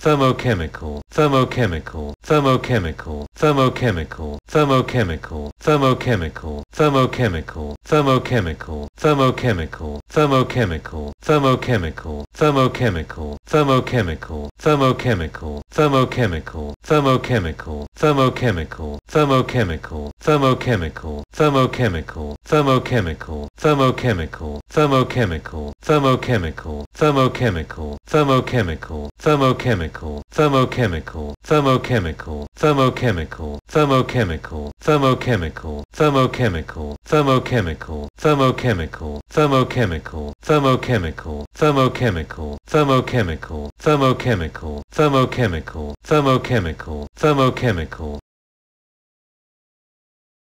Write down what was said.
thermochemical